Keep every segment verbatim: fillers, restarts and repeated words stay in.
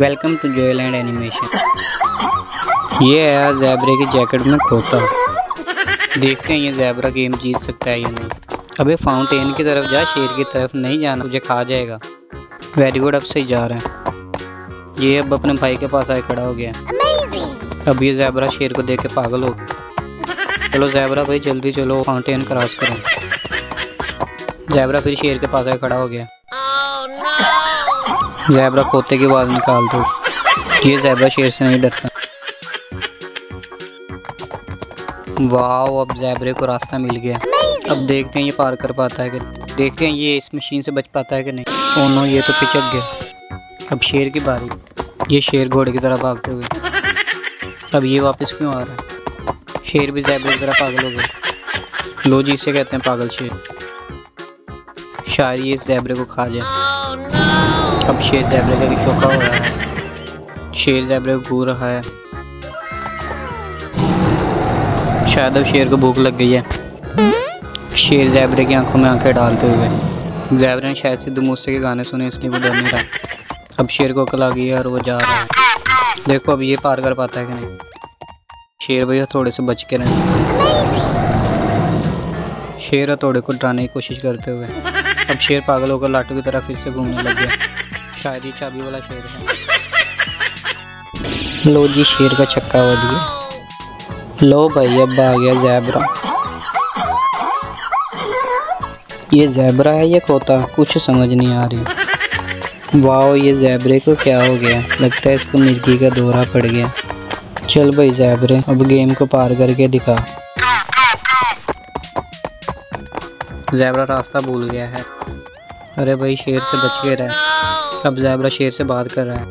Welcome to Joy land animation. ये है zebra की जैकेट में खोता। देखते हैं ये ज़ेबरा गेम जीत सकता है या नहीं। अबे फाउंटेन की तरफ जा, शेर की तरफ नहीं जाना, तुझे खा जाएगा। वेरी गुड, अब सही जा रहा है ये। अब अपने भाई के पास आए खड़ा हो गया। अब ये ज़ेबरा शेर को देख के पागल हो। चलो ज़ेबरा भाई जल्दी चलो, फाउंटेन क्रॉस करो। ज़ेबरा फिर शेर के पास आए खड़ा हो गया। ज़ेबरा खोते की आवाज़ निकाल दो। ये ज़ेबरा शेर से नहीं डरता। वाह, अब ज़ेबरे को रास्ता मिल गया। अब देखते हैं ये पार कर पाता है कि देखते हैं ये इस मशीन से बच पाता है कि नहीं। ओ नो, ये तो पिचक गया। अब शेर की बारी। ये शेर घोड़े की तरह भागते हुए। अब ये वापस क्यों आ रहा है? शेर भी ज़ेबरे की तरह पागल हो गया। लो जी, इसे कहते हैं पागल शेर। शायद ये इस ज़ेबरे को खा जाए। अब शेर ज़ेबरे का शोका हो रहा है। शेर ज़ेबरे को घूर रहा है। शायद अब शेर को भूख लग गई है। शेर ज़ेबरे की आंखों में आंखें डालते हुए। ज़ेबरे ने शायद सिद्धू मूसे के गाने सुने, इसलिए वो डर नहीं रहा। अब शेर को अकल आ गई है और वो जा रहा है। देखो अब ये पार कर पाता है कि नहीं। शेर भैया थोड़े से बच के रहें। शेर और थोड़े को डराने की कोशिश करते हुए। अब शेर पागल होकर लाटू की तरह फिर से घूमने लग गया। शायद ही चाबी वाला शेर है। लो जी, शेर का छक्का हो दिया। लो भाई, अब आ गया ज़ेबरा। ये ज़ेबरा है या खोता, कुछ समझ नहीं आ रही। वाह, ये ज़ेबरे को क्या हो गया? लगता है इसको मिर्गी का दौरा पड़ गया। चल भाई ज़ेबरे, अब गेम को पार करके दिखा। ज़ेबरा रास्ता भूल गया है। अरे भाई, शेर से बच के रहा। अब ज़ेबरा शेर से बात कर रहा है।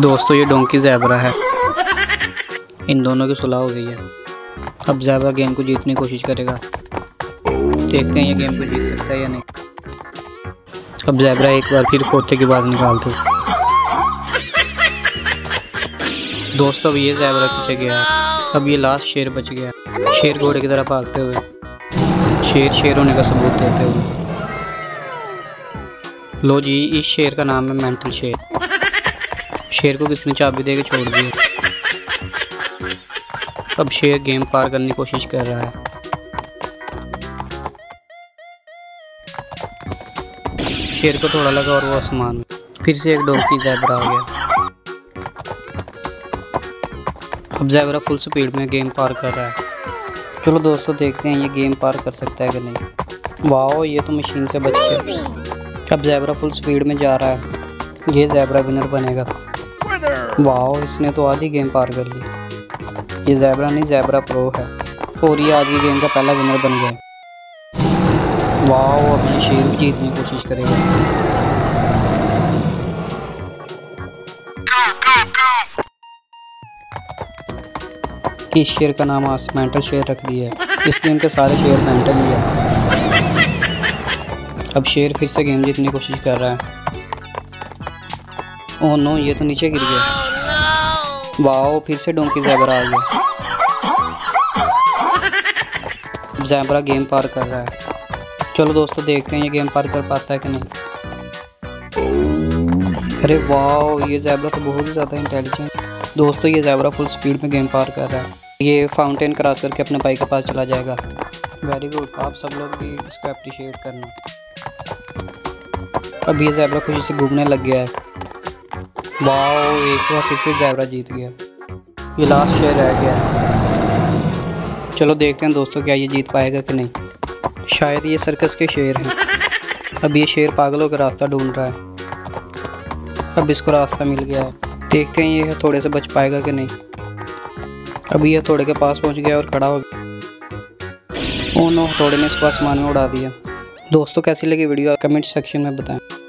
दोस्तों, ये डोंकी ज़ेबरा है। इन दोनों की सुलह हो गई है। अब ज़ेबरा गेम को जीतने की कोशिश करेगा। देखते हैं ये गेम को जीत सकता है या नहीं। अब ज़ेबरा एक बार फिर खोते की आवाज़ निकालते। दोस्तों, अब ये ज़ेबरा पीछे गया है। अब ये लास्ट शेर बच गया। शेर घोड़े की तरह भागते हुए। शेर शेर होने का सबूत देते हुए। लो जी, इस शेर का नाम है मेंटल शेर। शेर को किसने चाबी दे के छोड़ दिया। अब शेर गेम पार करने की कोशिश कर रहा है। शेर को थोड़ा लगा और वो आसमान में। फिर से एक डोंकी ज़ेबरा आ गया। अब ज़ेबरा फुल स्पीड में गेम पार कर रहा है। चलो दोस्तों, देखते हैं ये गेम पार कर सकता है कि नहीं। वाह, ये तो मशीन से बच गया। अब ज़ेबरा फुल स्पीड में जा रहा है। ये ज़ेबरा विनर बनेगा। वाह, इसने तो आधी गेम पार कर ली। ये ज़ेबरा नहीं, ज़ेबरा प्रो है। और ये आज की गेम का पहला विनर बन गया। वाह, अपने शेर भी जीतने की कोशिश करेगा। इस शेर का नाम आज मेंटल शेर रख दिया है। इस गेम के सारे शेर मेंटल ही है। अब शेर फिर से गेम जीतने की कोशिश कर रहा है। ओह नो, ये तो नीचे गिर गया। वाह, फिर से डोंकी ज़ेबरा आ गया। ज़ेबरा गेम पार कर रहा है। चलो दोस्तों, देखते हैं ये गेम पार कर पाता है कि नहीं। अरे वाह, ये ज़ेबरा तो बहुत ही ज़्यादा इंटेलिजेंट। दोस्तों, ये ज़ेबरा फुल स्पीड में गेम पार कर रहा है। ये फाउंटेन क्रॉस करके अपने भाई के पास चला जाएगा। वेरी गुड, आप सब लोग भी इसको अप्रिशिएट करना। अब ये ज़ेबरा खुशी से घूमने लग गया है। वाओ, एक बार फिर से ज़ेबरा जीत गया। ये लास्ट शेर रह गया है। चलो देखते हैं दोस्तों, क्या ये जीत पाएगा कि नहीं। शायद ये सर्कस के शेर हैं। अब ये शेर पागल होकर रास्ता ढूंढ रहा है। अब इसको रास्ता मिल गया है। देखते हैं ये थोड़े से बच पाएगा कि नहीं। अब ये थोड़े के पास पहुँच गया और खड़ा हो गया। ओह नो, थोड़े ने इसको आसमान में उड़ा दिया। दोस्तों, कैसी लगी वीडियो कमेंट सेक्शन में बताएं।